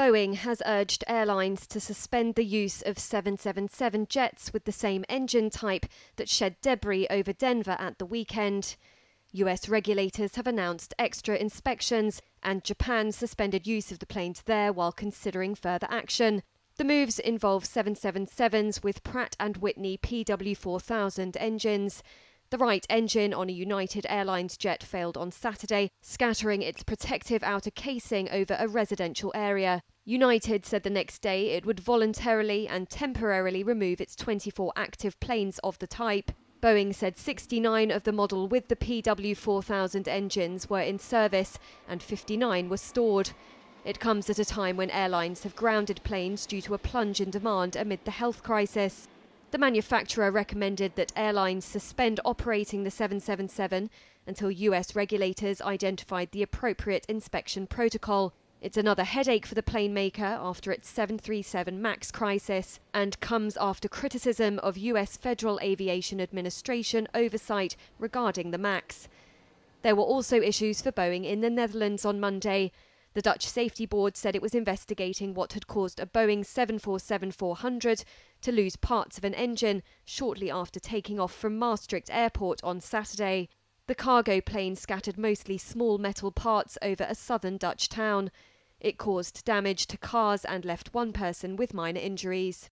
Boeing has urged airlines to suspend the use of 777 jets with the same engine type that shed debris over Denver at the weekend. US regulators have announced extra inspections, and Japan suspended use of the planes there while considering further action. The moves involve 777s with Pratt and Whitney PW4000 engines. The right engine on a United Airlines jet failed on Saturday, scattering its protective outer casing over a residential area. United said the next day it would voluntarily and temporarily remove its 24 active planes of the type. Boeing said 69 of the model with the PW4000 engines were in service and 59 were stored. It comes at a time when airlines have grounded planes due to a plunge in demand amid the health crisis. The manufacturer recommended that airlines suspend operating the 777 until US regulators identified the appropriate inspection protocol. It's another headache for the plane maker after its 737 MAX crisis, and comes after criticism of US Federal Aviation Administration oversight regarding the MAX. There were also issues for Boeing in the Netherlands on Monday. The Dutch Safety Board said it was investigating what had caused a Boeing 747-400 to lose parts of an engine shortly after taking off from Maastricht Airport on Saturday. The cargo plane scattered mostly small metal parts over a southern Dutch town. It caused damage to cars and left one person with minor injuries.